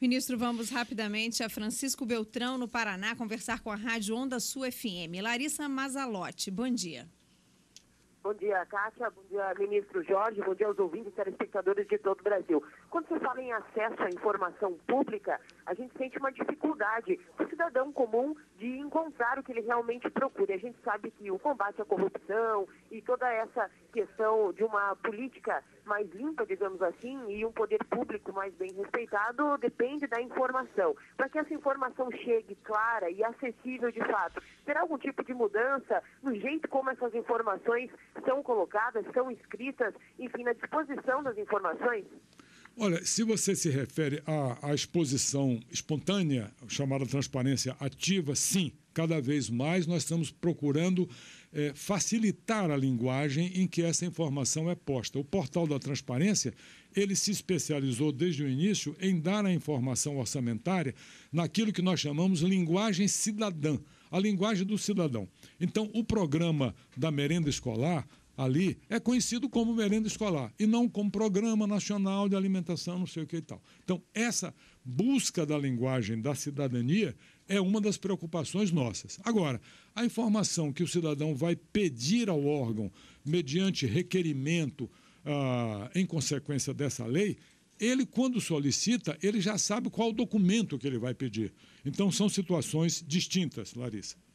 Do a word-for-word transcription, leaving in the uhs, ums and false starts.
Ministro, vamos rapidamente a Francisco Beltrão, no Paraná, conversar com a Rádio Onda Sul F M. Larissa Mazalotti, bom dia. Bom dia, Cátia. Bom dia, ministro Jorge. Bom dia aos ouvintes e telespectadores de todo o Brasil. Quando se fala em acesso à informação pública, a gente sente uma dificuldade do cidadão comum de encontrar o que ele realmente procura. A gente sabe que o combate à corrupção e toda essa questão de uma política mais limpa, digamos assim, e um poder público mais bem respeitado depende da informação. Para que essa informação chegue clara e acessível de fato, terá algum tipo de mudança no jeito como essas informações são colocadas, são escritas, enfim, na disposição das informações? Olha, se você se refere à, à exposição espontânea, chamada transparência ativa, sim, cada vez mais nós estamos procurando é, facilitar a linguagem em que essa informação é posta. O Portal da Transparência, ele se especializou desde o início em dar a informação orçamentária naquilo que nós chamamos linguagem cidadã, a linguagem do cidadão. Então, o programa da merenda escolar, ali, é conhecido como merenda escolar e não como Programa Nacional de Alimentação, não sei o que e tal. Então, essa busca da linguagem da cidadania é uma das preocupações nossas. Agora, a informação que o cidadão vai pedir ao órgão, mediante requerimento, ah, em consequência dessa lei, ele, quando solicita, ele já sabe qual o documento que ele vai pedir. Então, são situações distintas, Larissa.